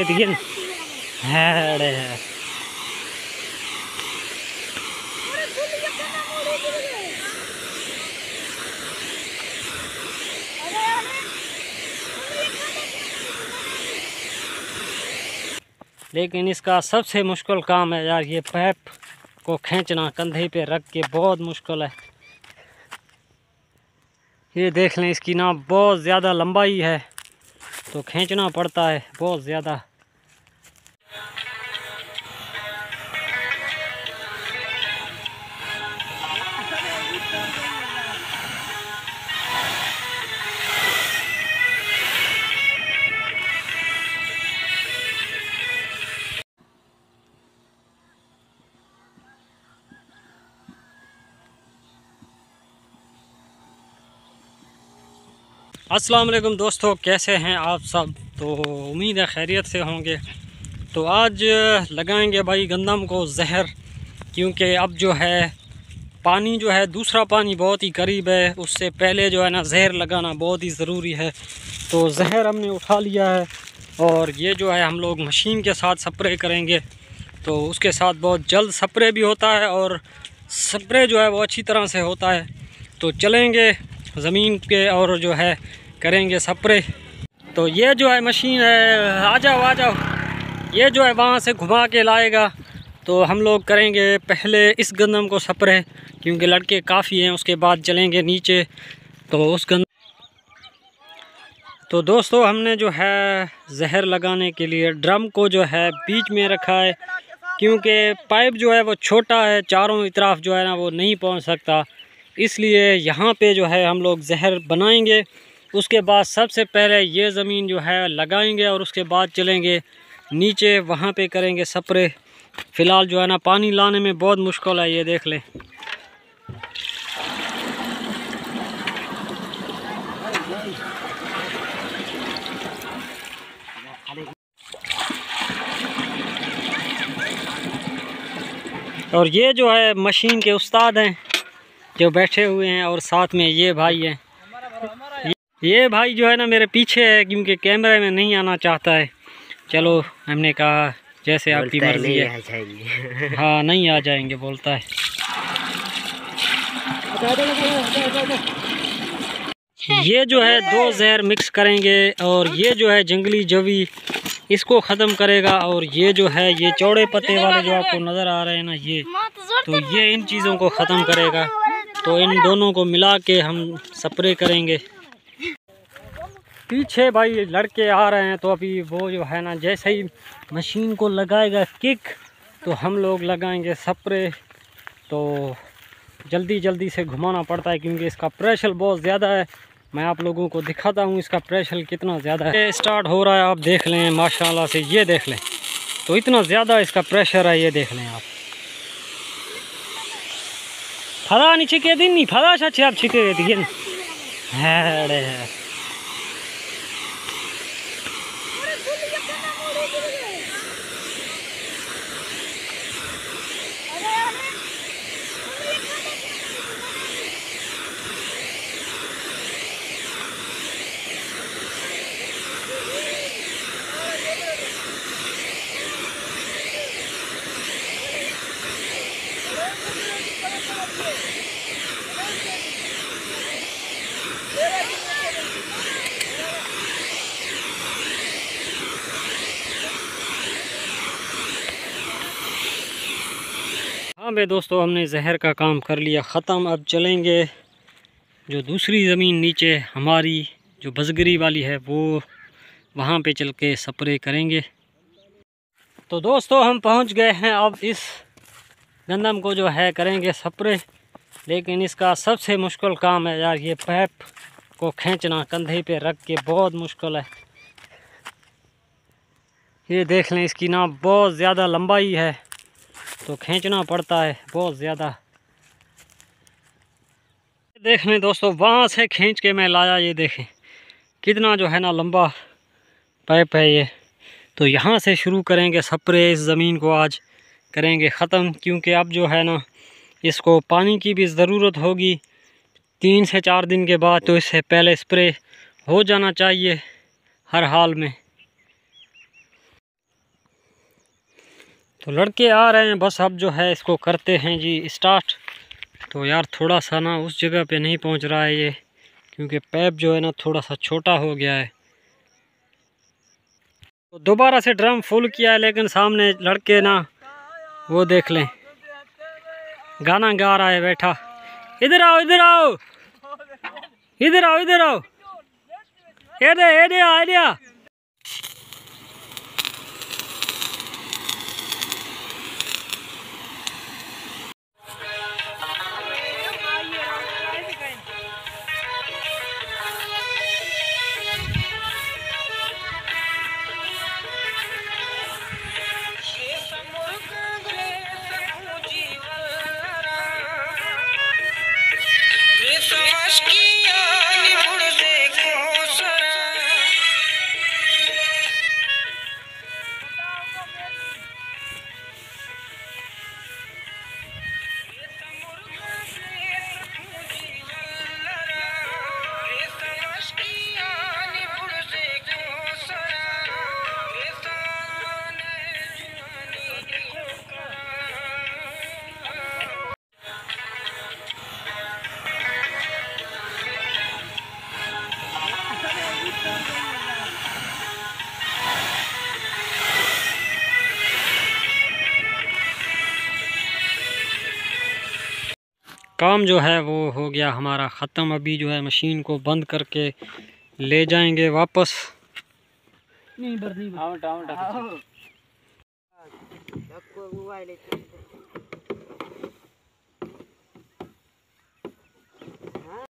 देखिए अरे लेकिन इसका सबसे मुश्किल काम है यार, ये पैप को खींचना कंधे पे रख के बहुत मुश्किल है। ये देख लें, इसकी ना बहुत ज़्यादा लंबाई है तो खींचना पड़ता है बहुत ज़्यादा। अस्सलाम वालेकुम दोस्तों, कैसे हैं आप सब? तो उम्मीद है खैरियत से होंगे। तो आज लगाएंगे भाई गंदम को जहर, क्योंकि अब जो है पानी जो है दूसरा पानी बहुत ही करीब है, उससे पहले जो है ना जहर लगाना बहुत ही ज़रूरी है। तो जहर हमने उठा लिया है और ये जो है हम लोग मशीन के साथ स्प्रे करेंगे। तो उसके साथ बहुत जल्द स्प्रे भी होता है और स्प्रे जो है वो अच्छी तरह से होता है। तो चलेंगे ज़मीन पे और जो है करेंगे स्प्रे। तो ये जो है मशीन है, आ जाओ, ये जो है वहाँ से घुमा के लाएगा। तो हम लोग करेंगे पहले इस गंदम को स्प्रे, क्योंकि लड़के काफ़ी हैं, उसके बाद चलेंगे नीचे। तो तो दोस्तों हमने जो है जहर लगाने के लिए ड्रम को जो है बीच में रखा है, क्योंकि पाइप जो है वो छोटा है, चारों तरफ जो है ना वो नहीं पहुँच सकता, इसलिए यहाँ पे जो है हम लोग जहर बनाएंगे। उसके बाद सबसे पहले ये ज़मीन जो है लगाएंगे और उसके बाद चलेंगे नीचे, वहाँ पे करेंगे स्प्रे। फ़िलहाल जो है ना पानी लाने में बहुत मुश्किल है, ये देख लें। और ये जो है मशीन के उस्ताद हैं जो बैठे हुए हैं, और साथ में ये भाई है। ये भाई जो है ना मेरे पीछे है, क्योंकि कैमरे में नहीं आना चाहता है। चलो हमने कहा जैसे आपकी मर्जी है। हाँ नहीं आ जाएंगे बोलता है। ये जो है दो जहर मिक्स करेंगे, और ये जो है जंगली जवी इसको ख़त्म करेगा, और ये जो है ये चौड़े पत्ते वाले जो आपको नज़र आ रहे हैं ना, ये तो ये इन चीज़ों को ख़त्म करेगा। तो इन दोनों को मिला के हम स्प्रे करेंगे। पीछे भाई लड़के आ रहे हैं, तो अभी वो जो है ना जैसे ही मशीन को लगाएगा किक तो हम लोग लगाएंगे स्प्रे। तो जल्दी से घुमाना पड़ता है, क्योंकि इसका प्रेशर बहुत ज़्यादा है। मैं आप लोगों को दिखाता हूँ इसका प्रेशर कितना ज़्यादा है। स्टार्ट हो रहा है, आप देख लें माशाल्लाह से, ये देख लें। तो इतना ज़्यादा इसका प्रेशर है, ये देख लें आप। फरा नीचे के दिन नहीं फरा अच्छे आप छिके दिए अरे हाँ भाई दोस्तों, हमने जहर का काम कर लिया ख़त्म। अब चलेंगे जो दूसरी ज़मीन नीचे हमारी जो बजगरी वाली है, वो वहाँ पे चल के स्प्रे करेंगे। तो दोस्तों हम पहुँच गए हैं, अब इस गंदम को जो है करेंगे स्प्रे। लेकिन इसका सबसे मुश्किल काम है यार, ये पैप को खींचना कंधे पे रख के बहुत मुश्किल है। ये देख लें, इसकी ना बहुत ज़्यादा लंबाई है तो खींचना पड़ता है बहुत ज़्यादा। देख लें दोस्तों, वहाँ से खींच के मैं लाया, ये देखें कितना जो है ना लंबा पैप है ये। तो यहाँ से शुरू करेंगे स्प्रे, इस ज़मीन को आज करेंगे ख़त्म, क्योंकि अब जो है ना इसको पानी की भी ज़रूरत होगी 3 से 4 दिन के बाद। तो इससे पहले स्प्रे हो जाना चाहिए हर हाल में। तो लड़के आ रहे हैं, बस अब जो है इसको करते हैं जी स्टार्ट। तो यार थोड़ा सा ना उस जगह पे नहीं पहुंच रहा है ये, क्योंकि पैप जो है ना थोड़ा सा छोटा हो गया है। तो दोबारा से ड्रम फुल किया है, लेकिन सामने लड़के ना वो देख लें गाना गा रहा है बैठा। इधर आओ, इधर आओ, इधर आओ, इधर आओ, एडे आ। काम जो है वो हो गया हमारा ख़त्म। अभी जो है मशीन को बंद करके ले जाएंगे वापस।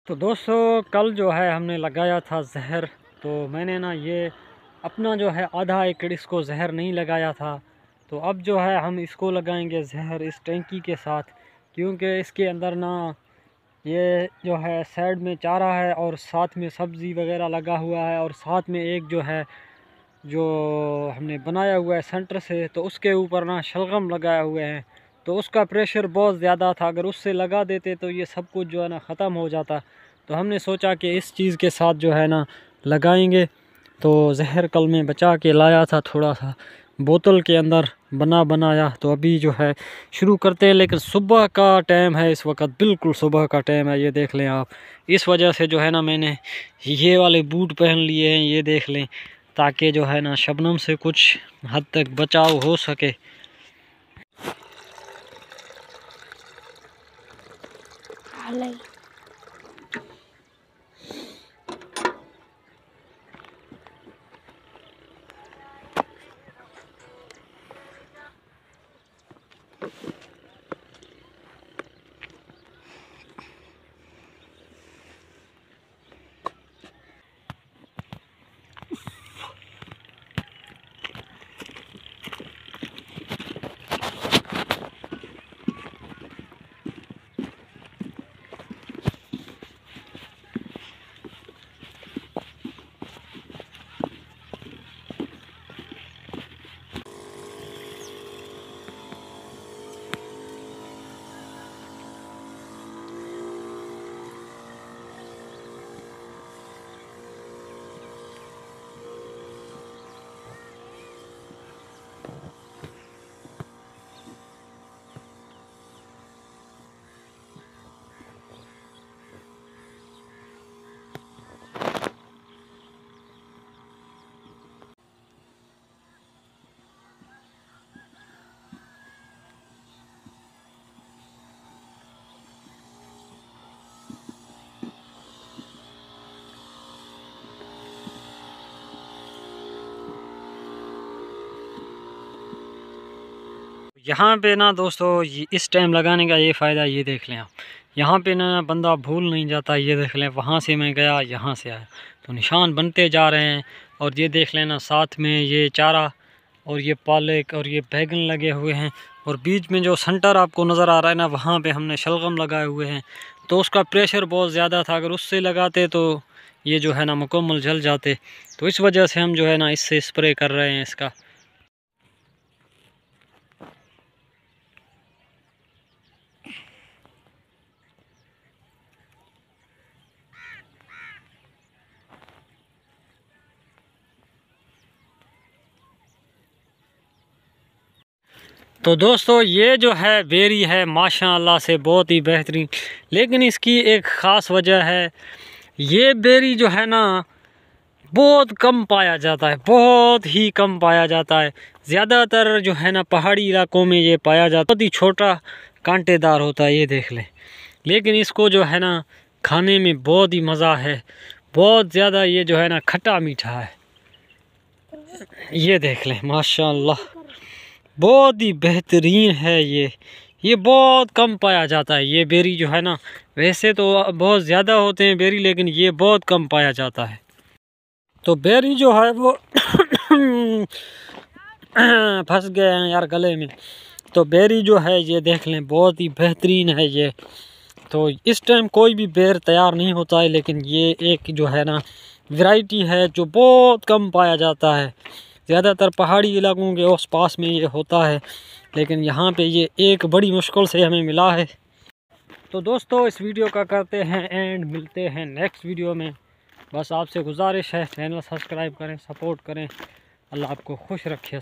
तो दोस्तों कल जो है हमने लगाया था जहर, तो मैंने ना ये अपना जो है आधा एकड़ इसको जहर नहीं लगाया था, तो अब जो है हम इसको लगाएंगे जहर इस टैंकी के साथ, क्योंकि इसके अंदर ना ये जो है साइड में चारा है और साथ में सब्ज़ी वगैरह लगा हुआ है, और साथ में एक जो है जो हमने बनाया हुआ है सेंटर से, तो उसके ऊपर ना शलगम लगाए हुए हैं। तो उसका प्रेशर बहुत ज़्यादा था, अगर उससे लगा देते तो ये सब कुछ जो है ना ख़त्म हो जाता। तो हमने सोचा कि इस चीज़ के साथ जो है ना लगाएंगे। तो जहर कल में बचा के लाया था, थोड़ा सा बोतल के अंदर बनाया। तो अभी जो है शुरू करते हैं, लेकिन सुबह का टाइम है इस वक्त, बिल्कुल सुबह का टाइम है, ये देख लें आप। इस वजह से जो है ना मैंने ये वाले बूट पहन लिए हैं, ये देख लें, ताकि जो है ना शबनम से कुछ हद तक बचाव हो सके। यहाँ पे ना दोस्तों इस टाइम लगाने का ये फ़ायदा, ये देख लें आप, यहाँ पे ना बंदा भूल नहीं जाता। ये देख लें, वहाँ से मैं गया, यहाँ से आया, तो निशान बनते जा रहे हैं। और ये देख लेना साथ में ये चारा और ये पालक और ये बैगन लगे हुए हैं, और बीच में जो सेंटर आपको नज़र आ रहा है ना, वहाँ पे हमने शलगम लगाए हुए हैं। तो उसका प्रेशर बहुत ज़्यादा था, अगर उससे लगाते तो ये जो है ना मुकम्मल जल जाते। तो इस वजह से हम जो है ना इससे स्प्रे कर रहे हैं इसका। तो दोस्तों ये जो है बेरी है माशाल्लाह से बहुत ही बेहतरीन, लेकिन इसकी एक ख़ास वजह है, ये बेरी जो है ना बहुत कम पाया जाता है, बहुत ही कम पाया जाता है। ज़्यादातर जो है ना पहाड़ी इलाकों में ये पाया जाता है, बहुत ही छोटा कांटेदार होता है, ये देख लें। लेकिन इसको जो है ना खाने में बहुत ही मज़ा है, बहुत ज़्यादा ये जो है ना खट्टा मीठा है, ये देख लें माशाल्लाह बहुत ही बेहतरीन है। ये बहुत कम पाया जाता है, ये बेरी जो है ना, वैसे तो बहुत ज़्यादा होते हैं बेरी, लेकिन ये बहुत कम पाया जाता है। तो बेरी जो है वो फंस गए हैं यार गले में। तो बेरी जो है ये देख लें बहुत ही बेहतरीन है ये। तो इस टाइम कोई भी बेर तैयार नहीं होता है, लेकिन ये एक जो है ना वैरायटी है जो बहुत कम पाया जाता है। ज़्यादातर पहाड़ी इलाकों के आस पास में ये होता है, लेकिन यहाँ पे ये एक बड़ी मुश्किल से हमें मिला है। तो दोस्तों इस वीडियो का करते हैं एंड, मिलते हैं नेक्स्ट वीडियो में। बस आपसे गुजारिश है चैनल सब्सक्राइब करें, सपोर्ट करें। अल्लाह आपको खुश रखे।